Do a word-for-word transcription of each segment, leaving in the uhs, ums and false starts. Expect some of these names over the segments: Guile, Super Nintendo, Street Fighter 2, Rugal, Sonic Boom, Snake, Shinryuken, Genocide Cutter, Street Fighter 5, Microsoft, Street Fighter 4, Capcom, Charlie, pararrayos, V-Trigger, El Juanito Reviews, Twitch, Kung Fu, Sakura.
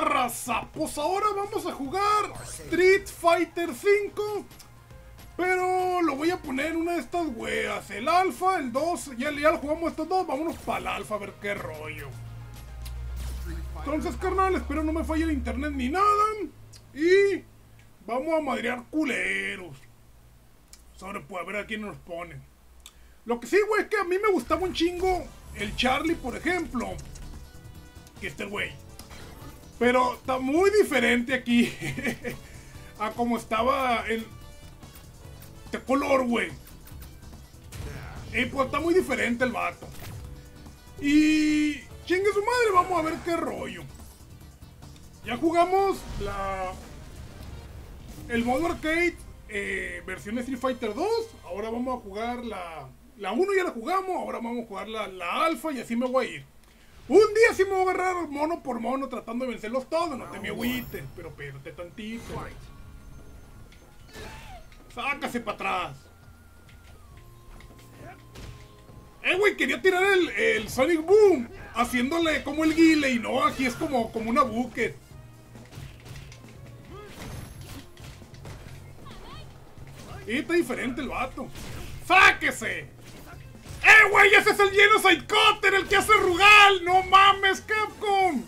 Hola raza, pues ahora vamos a jugar Street Fighter cinco. Pero lo voy a poner en una de estas weas, el alfa, el dos, ya, ya lo jugamos estos dos, vámonos para el alfa a ver qué rollo. Entonces carnal, espero no me falle el internet ni nada. Y vamos a madrear culeros. Sobre pues a ver a quién nos ponen. Lo que sí, güey, es que a mí me gustaba un chingo el Charlie, por ejemplo. Que este güey. Pero está muy diferente aquí a como estaba el de color, güey. Y pues está muy diferente el vato. Y chingue su madre, vamos a ver qué rollo. Ya jugamos la el modo arcade, eh, versión de Street Fighter dos. Ahora vamos a jugar la la uno, ya la jugamos. Ahora vamos a jugar la, la alfa y así me voy a ir. Un día sí me voy a agarrar mono por mono tratando de vencerlos todos. No te me agüites, pero espérate tantito. Sácase para atrás. Eh, güey, quería tirar el, el Sonic Boom haciéndole como el Guile y no, aquí es como, como una bucket. Y está diferente el vato. ¡Sáquese! ¡Eh, güey! ¡Ese es el Genocide Cutter, el que hace Rugal! ¡No mames, Capcom!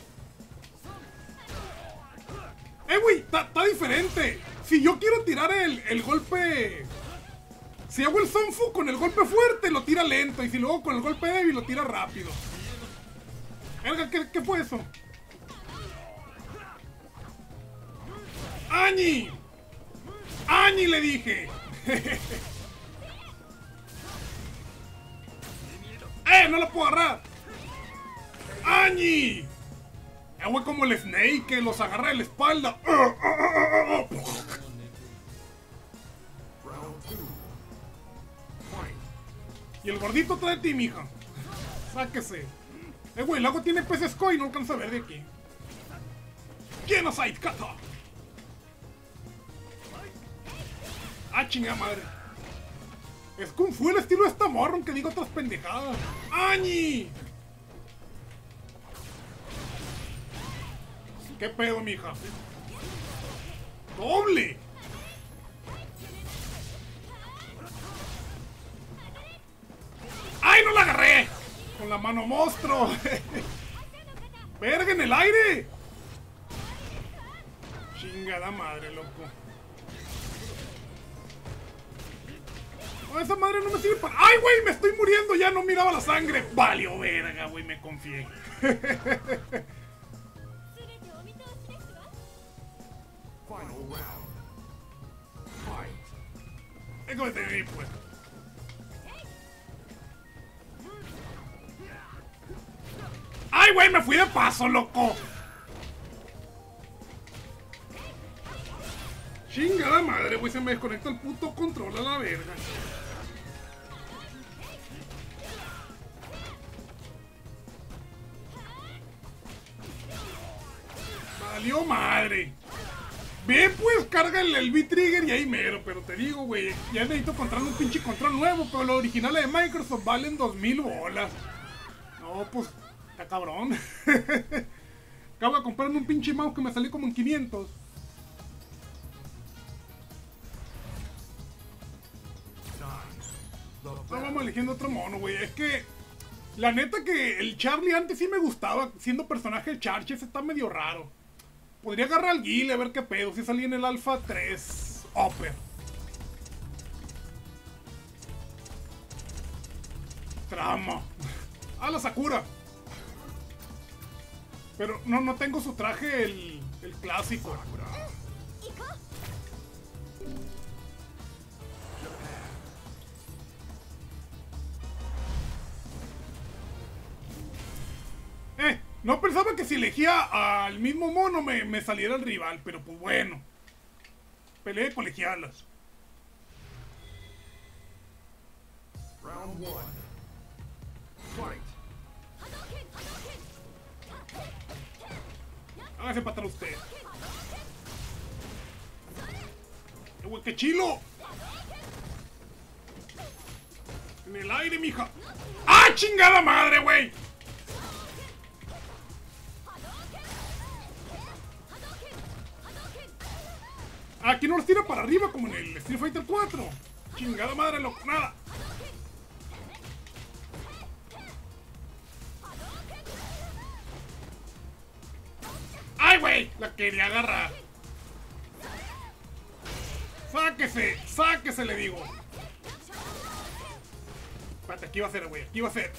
¡Eh, güey! Está, está diferente. Si yo quiero tirar el, el golpe... Si hago el Kung Fu con el golpe fuerte, lo tira lento. Y si luego con el golpe débil, lo tira rápido. ¿Qué, qué fue eso? ¡Añi! ¡Añi le dije! ¡Eh! ¡No lo puedo agarrar! ¡Añi! Agua como el Snake que los agarra de la espalda. Y el gordito trae ti, mija. Sáquese. Eh, güey, el lago tiene peces koi y no alcanza a ver de aquí. Genocide Cutter. Ah, chingada madre. Es Kung Fu el estilo de esta morra, aunque digo otras pendejadas. ¡Añi! ¿Qué pedo, mija? ¡Doble! ¡Ay, no la agarré! Con la mano monstruo. ¡Verga en el aire! Chingada madre, loco. No, esa madre no me sirve para... ¡Ay, güey! Me estoy muriendo. Ya no miraba la sangre. Valió verga, güey. Me confié. École de ahí, pues. ¡Ay, güey! ¡Me fui de paso, loco! ¡Chingada madre, güey! Se me desconecta el puto control a la verga. ¡Valió madre! Ve, pues, carga el, el V-Trigger y ahí mero. Pero te digo, güey, ya necesito comprar un pinche control nuevo. Pero los originales de Microsoft valen dos mil bolas. No, pues... cabrón. Acabo de comprarme un pinche mouse que me salió como en quinientos. No, vamos eligiendo otro mono, güey. Es que la neta que el Charlie antes sí me gustaba. Siendo personaje de Charlie, ese está medio raro. Podría agarrar al Guile a ver qué pedo. Si salí en el Alpha tres Upper. Trama. A la Sakura. Pero no, no tengo su traje, el, el clásico. Eh, no pensaba que si elegía al mismo mono me, me saliera el rival, pero pues bueno. Pelea de colegialas. Round one. Fight. Hágase para atrás usted. ¡Güey, qué chilo! En el aire, mija. ¡Ah, chingada madre, güey! aquí no los tira para arriba como en el Street Fighter cuatro. Chingada madre, loco, nada. ¡Ay, güey! La quería agarrar. ¡Sáquese! ¡Sáquese, le digo! Espérate, aquí va a ser, güey. Aquí va a ser.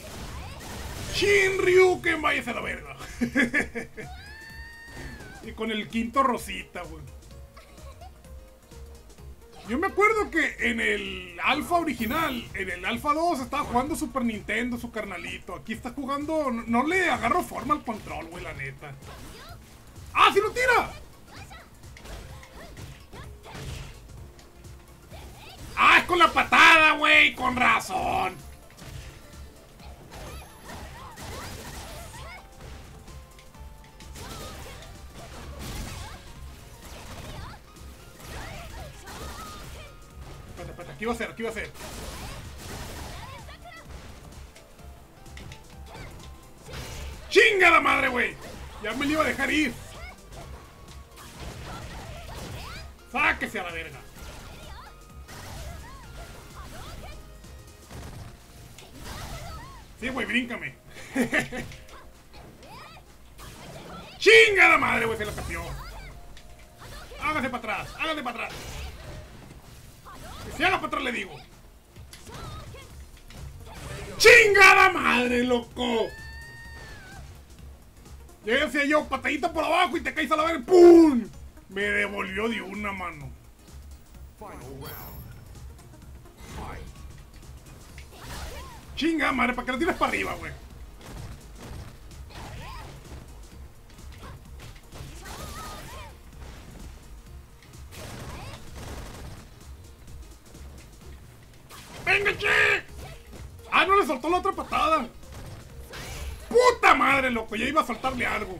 ¡Shinryuken! Váyase a la verga. Y con el quinto rosita, güey. Yo me acuerdo que en el Alpha original, en el Alpha dos, estaba jugando Super Nintendo, su carnalito. Aquí está jugando... No, no le agarro forma al control, güey, la neta. ¡Ah, sí lo tira! ¡Ah, es con la patada, güey! ¡Con razón! Espérate, espérate, aquí va a ser, aquí va a ser. ¡Chinga la madre, güey! Ya me lo iba a dejar ir. ¡Sáquese a la verga! Sí, güey, bríncame. ¡Chinga la madre, güey! Se la tapió. Hágase para atrás, hágase para atrás. Que se haga para atrás, le digo. ¡Chinga la madre, loco! Yo decía yo, patadita por abajo y te caes a la verga. ¡Pum! Me devolvió de una mano. Chinga madre, para que la tires para arriba, güey. ¡Venga, che! ¡Ah, no le soltó la otra patada! ¡Puta madre, loco! Ya iba a soltarle algo.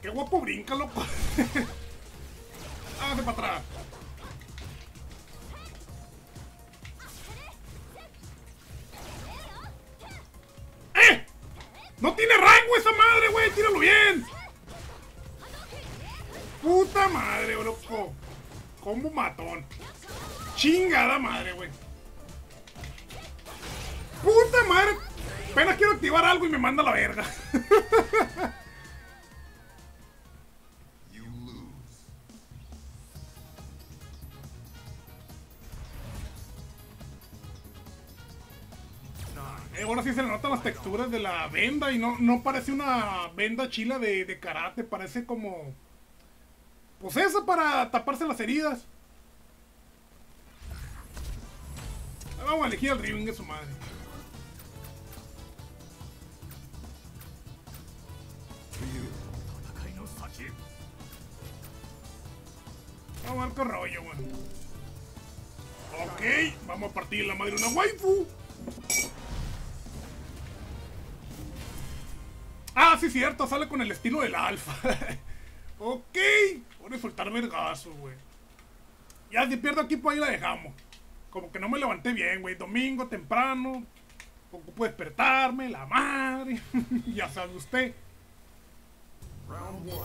¡Qué guapo brinca, loco! ¡Hágase para atrás! ¡Eh! ¡No tiene rango esa madre, güey! ¡Tíralo bien! ¡Puta madre, loco! ¡Combo matón! ¡Chingada madre, güey! ¡Puta madre! Apenas quiero activar algo y me manda a la verga. eh, ahora sí se le notan las texturas de la venda y no, no parece una venda chila de, de karate. Parece como... Pues esa para taparse las heridas. Vamos a elegir al Riven de su madre. Vamos al corrollo, güey. Ok, vamos a partir la madre de una waifu. Ah, sí, cierto, sale con el estilo del alfa. Ok, voy a soltar vergazo, güey. Ya si pierdo aquí, pues ahí la dejamos. Como que no me levanté bien, güey. Domingo, temprano. Ocupo despertarme, la madre. Ya sabe usted. Round one.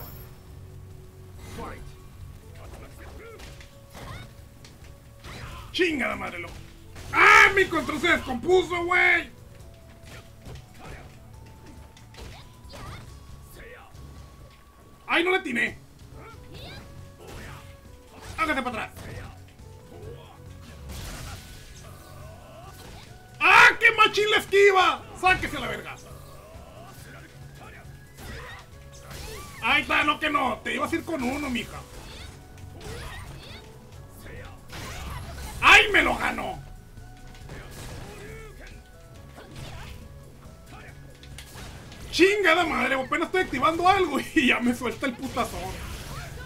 Fight. Chinga la madre, loco. ¡Ah! Mi control se descompuso, güey. ¡Ay, no le atiné! Hágase para atrás. ¡Ah, qué machín la esquiva! ¡Sáquese a la verga! ¡Ahí está! ¡No que no! Te ibas a ir con uno, mija. ¡Ay, me lo ganó! ¡Chingada madre! Apenas estoy activando algo y ya me suelta el putazón.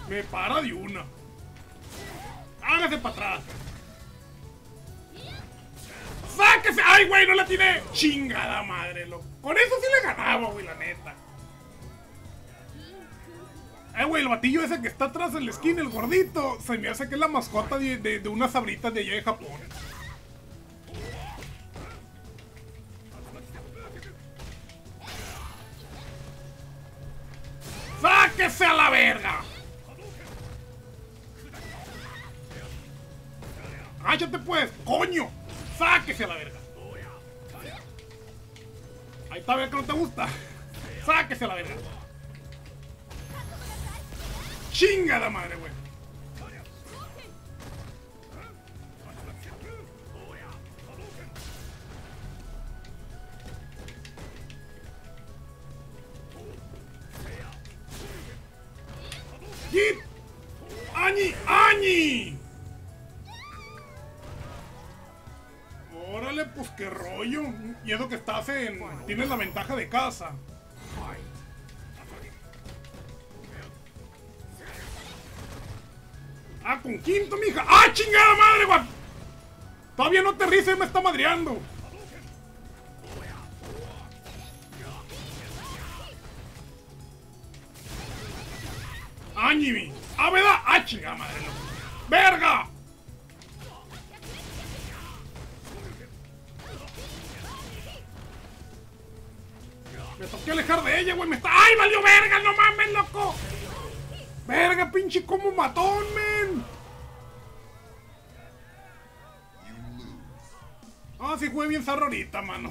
Me para de una. ¡Hágase para atrás! ¡Sáquese! ¡Ay, güey! ¡No la tiré! ¡Chingada madre, loco! Con eso sí le ganaba, güey, la neta. Ay, güey, el batillo ese que está atrás en la esquina, el gordito, se me hace que es la mascota de, de, de unas sabritas de allá de Japón. ¡Sáquese a la verga! ¡Cállate pues! ¡Coño! ¡Sáquese a la verga! Ahí está, ver que no te gusta. ¡Sáquese a la verga! ¡Chingada madre, güey! ¡Git! ¡Ani! ¡Ani! Órale, pues qué rollo. Y eso que estás en... Tienes la ventaja de casa. Ah, con quinto, mija. ¡Ah, chingada madre, guap! Todavía no te rices, me está madreando. ¡Añimi! ¡Ah, verdad! ¡Ah, chingada madre! No. ¡Verga! Me toqué alejar de ella, güey. Me está... ¡Ay, valió verga! ¡No mames, loco! ¡Verga, pinche como matón, men! Ah, sí, jugué bien zarra ahorita, mano.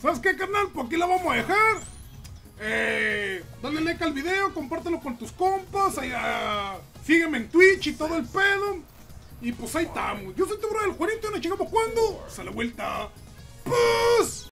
¿Sabes qué, carnal? Por aquí la vamos a dejar. Eh, dale like al video, compártelo con tus compas. Ahí, uh, sígueme en Twitch y todo el pedo. Y pues ahí estamos. Yo soy tu bro del Juanito y nos llegamos cuando. ¡Se la vuelta! ¡Paz!